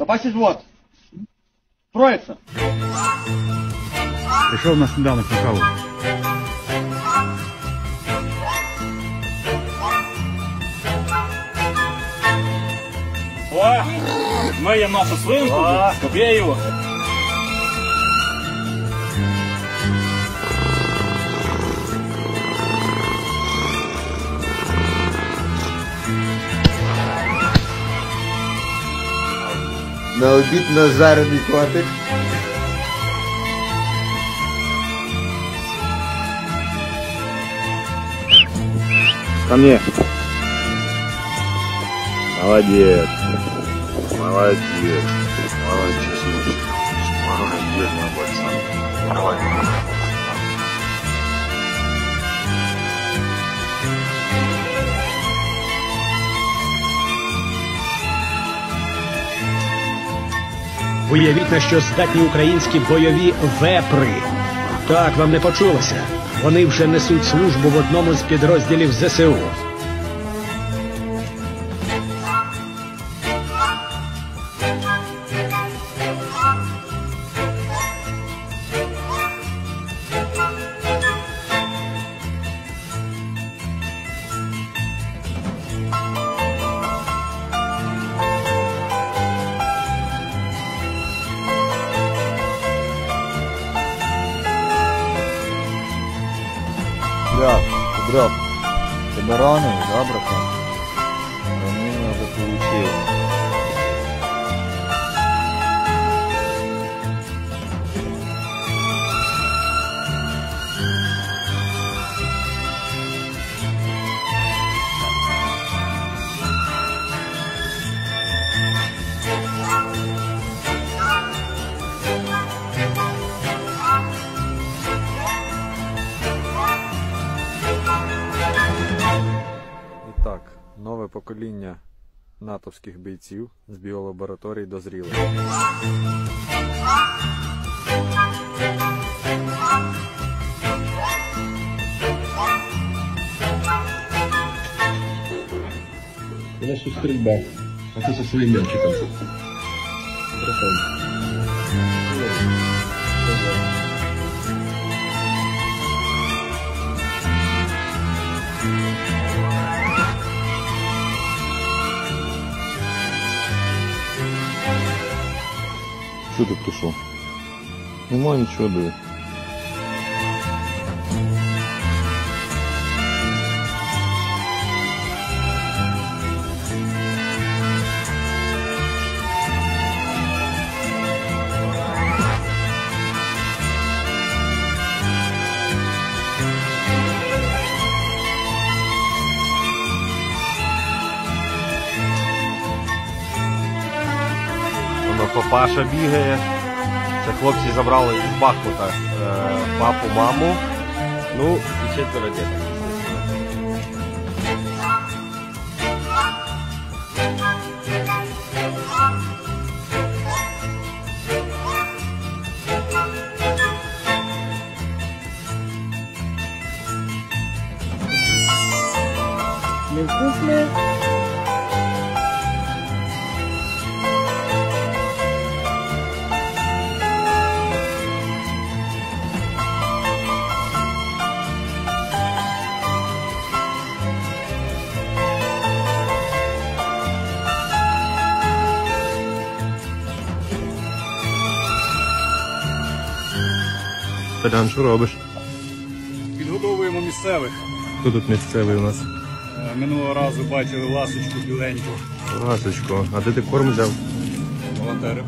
Собачий живот. Строится. Пришел у нас недавно к Николу. О, мы ем нашу свинку, купей его. На убит на жару не хватит. Ко мне. Молодец. Молодец. Молодец. Молодец, мой пацан. Молодец. Уявіть, на що здатні українські бойові вепри. Так, вам не почулося. Вони вже несуть службу в одному з підрозділів ЗСУ. Брат, ты бараны, да, братан? Они уже получили. Нове покоління натовських бійців з біолабораторій дозріло. У нас тут стрільба, а ти зі своїм м'ячиком. Что ты пришел? Нема ничего, да. Папаша бігає. Це хлопці забрали з Бахмута папу, маму, ну і четверо дітей. Невкусне. Толян, що робиш? Підгодовуємо місцевих. Хто тут місцевий у нас? Минулого разу бачили ласочку біленьку. Ласочку. А де ти корм взяв? Волонтери.